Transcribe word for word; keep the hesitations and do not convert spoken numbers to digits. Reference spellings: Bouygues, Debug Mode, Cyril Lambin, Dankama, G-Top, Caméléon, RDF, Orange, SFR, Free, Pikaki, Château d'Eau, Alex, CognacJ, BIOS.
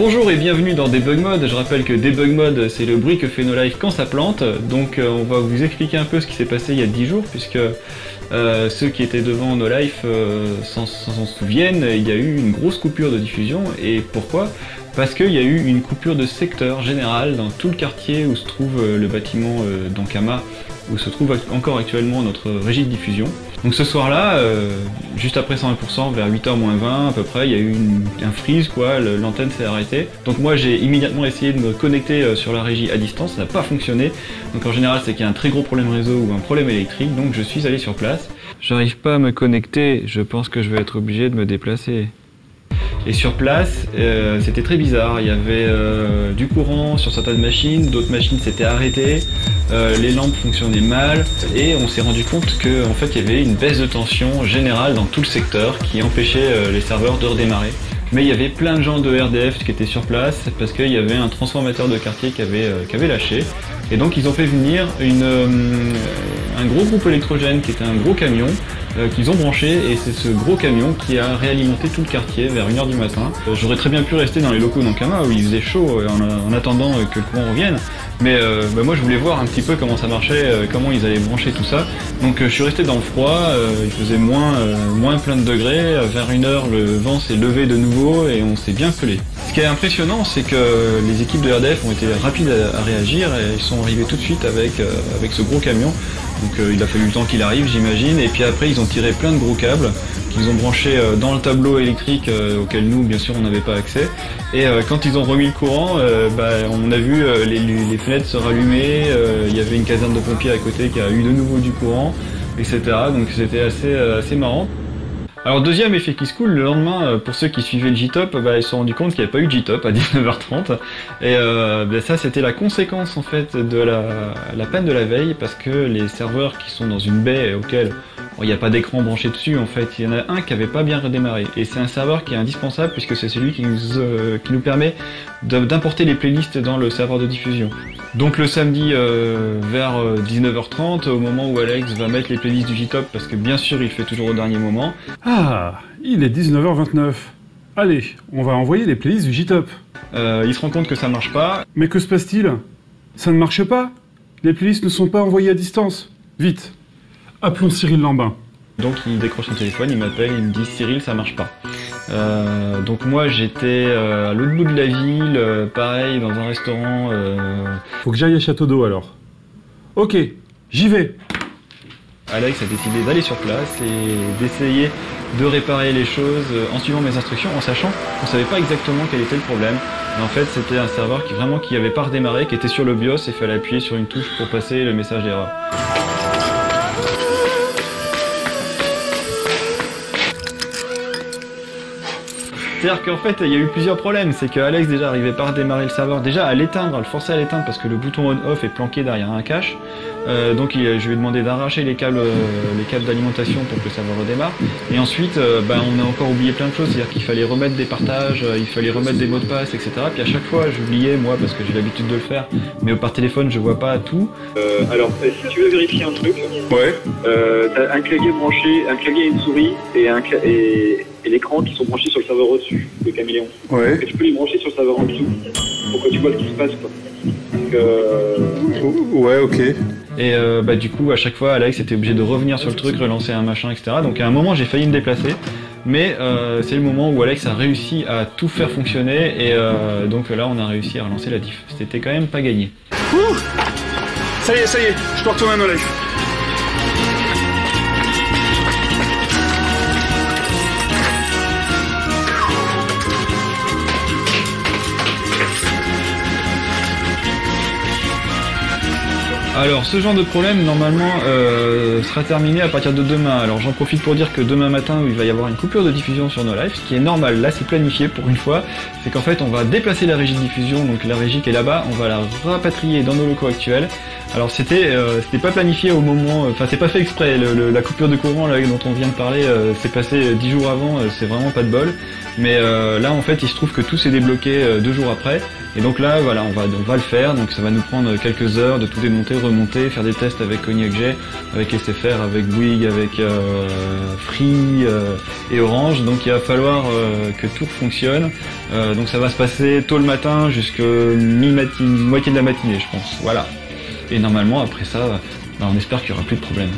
Bonjour et bienvenue dans Debug Mode. Je rappelle que Debug Mode, c'est le bruit que fait nos lives quand ça plante. Donc euh, on va vous expliquer un peu ce qui s'est passé il y a dix jours, puisque euh, ceux qui étaient devant nos lives euh, s'en souviennent, il y a eu une grosse coupure de diffusion. Et pourquoi? Parce qu'il y a eu une coupure de secteur général dans tout le quartier où se trouve euh, le bâtiment euh, Dankama, où se trouve encore actuellement notre régie de diffusion. Donc ce soir-là, euh, juste après cent vingt pour cent, vers huit heures moins vingt à peu près, il y a eu une, un freeze, quoi, l'antenne s'est arrêtée. Donc moi j'ai immédiatement essayé de me connecter sur la régie à distance, ça n'a pas fonctionné. Donc en général c'est qu'il y a un très gros problème réseau ou un problème électrique, donc je suis allé sur place. J'arrive pas à me connecter, je pense que je vais être obligé de me déplacer. Et sur place, euh, c'était très bizarre, il y avait euh, du courant sur certaines machines, d'autres machines s'étaient arrêtées, euh, les lampes fonctionnaient mal, et on s'est rendu compte qu'en fait il y avait une baisse de tension générale dans tout le secteur qui empêchait euh, les serveurs de redémarrer. Mais il y avait plein de gens de R D F qui étaient sur place parce qu'il y avait un transformateur de quartier qui avait, euh, qui avait lâché. Et donc ils ont fait venir une, euh, un gros groupe électrogène qui était un gros camion euh, qu'ils ont branché, et c'est ce gros camion qui a réalimenté tout le quartier vers une heure du matin. Euh, J'aurais très bien pu rester dans les locaux d'Ankama où il faisait chaud en, en attendant que le courant revienne. Mais euh, bah moi je voulais voir un petit peu comment ça marchait, euh, comment ils allaient brancher tout ça. Donc euh, je suis resté dans le froid, euh, il faisait moins, euh, moins plein de degrés, vers une heure le vent s'est levé de nouveau et on s'est bien collé. Ce qui est impressionnant, c'est que les équipes de R D F ont été rapides à, à réagir et ils sont arrivés tout de suite avec, euh, avec ce gros camion. Donc euh, il a fallu le temps qu'il arrive, j'imagine, et puis après ils ont tiré plein de gros câbles qu'ils ont branchés euh, dans le tableau électrique euh, auquel nous bien sûr on n'avait pas accès. Et euh, quand ils ont remis le courant, euh, bah, on a vu euh, les, les fenêtres se rallumer, euh, il y avait une caserne de pompiers à côté qui a eu de nouveau du courant, et cetera. Donc c'était assez, euh, assez marrant. Alors deuxième effet qui se coule, le lendemain, pour ceux qui suivaient le G-Top, bah, ils se sont rendus compte qu'il n'y avait pas eu de G-Top à dix-neuf heures trente. Et euh, bah, ça c'était la conséquence en fait de la, la panne de la veille, parce que les serveurs qui sont dans une baie auquel il n'y a pas d'écran branché dessus, en fait il y en a un qui n'avait pas bien redémarré. Et c'est un serveur qui est indispensable puisque c'est celui qui nous, euh, qui nous permet d'importer les playlists dans le serveur de diffusion. Donc le samedi euh, vers dix-neuf heures trente, au moment où Alex va mettre les playlists du G-Top, parce que bien sûr il fait toujours au dernier moment. Ah. Ah, il est dix-neuf heures vingt-neuf. Allez, on va envoyer les playlists du G-Top. Euh, il se rend compte que ça marche pas. Mais que se passe-t-il? Ça ne marche pas. Les playlists ne sont pas envoyées à distance. Vite, appelons Cyril Lambin. Donc il décroche son téléphone, il m'appelle, il me dit « Cyril, ça marche pas ». Euh, donc moi j'étais euh, à l'autre bout de la ville, euh, pareil, dans un restaurant. Euh... Faut que j'aille à Château d'Eau alors. Ok, j'y vais. Alex a décidé d'aller sur place et d'essayer de réparer les choses en suivant mes instructions, en sachant qu'on ne savait pas exactement quel était le problème. Et en fait, c'était un serveur qui vraiment qui n'avait pas redémarré, qui était sur le BIOS et fallait appuyer sur une touche pour passer le message d'erreur. C'est-à-dire qu'en fait, il y a eu plusieurs problèmes. C'est que Alex déjà arrivait pas à redémarrer le serveur, déjà à l'éteindre, à le forcer à l'éteindre parce que le bouton on/off est planqué derrière un cache. Euh, donc je lui ai demandé d'arracher les câbles, euh, les câbles d'alimentation pour que le serveur redémarre. Et ensuite, euh, bah, on a encore oublié plein de choses. C'est-à-dire qu'il fallait remettre des partages, euh, il fallait remettre des mots de passe, et cetera. Puis à chaque fois, j'oubliais moi parce que j'ai l'habitude de le faire, mais par téléphone, je vois pas tout. Euh, alors, si tu veux vérifier un truc, ouais. Euh, t'as un clavier branché, un clavier et une souris et un cla et... et l'écran qui sont branchés sur le serveur au-dessus, le Caméléon. Ouais. Et tu peux les brancher sur le serveur en dessous, pour que tu vois ce qui se passe, quoi. Donc, euh... ouais, ok. Et euh, bah du coup, à chaque fois, Alex était obligé de revenir sur le truc, relancer un machin, et cetera. Donc à un moment, j'ai failli me déplacer, mais euh, c'est le moment où Alex a réussi à tout faire fonctionner, et euh, donc là, on a réussi à relancer la diff. C'était quand même pas gagné. Ouh, ça y est, ça y est, je peux retourner à nos lives. Alors ce genre de problème normalement euh, sera terminé à partir de demain. Alors j'en profite pour dire que demain matin il va y avoir une coupure de diffusion sur nos lives, ce qui est normal, là c'est planifié pour une fois. C'est qu'en fait on va déplacer la régie de diffusion, donc la régie qui est là-bas, on va la rapatrier dans nos locaux actuels. Alors c'était euh, c'était pas planifié au moment, enfin euh, c'est pas fait exprès, le, le, la coupure de courant là dont on vient de parler euh, s'est passée dix jours avant, euh, c'est vraiment pas de bol, mais euh, là en fait il se trouve que tout s'est débloqué euh, deux jours après, et donc là voilà on va, on va le faire, donc ça va nous prendre quelques heures de tout démonter, remonter, faire des tests avec CognacJ, avec S F R, avec Bouygues, avec euh, Free euh, et Orange, donc il va falloir euh, que tout fonctionne, euh, donc ça va se passer tôt le matin jusqu'à mi-matinée, moitié de la matinée je pense, voilà. Et normalement, après ça, ben on espère qu'il n'y aura plus de problème.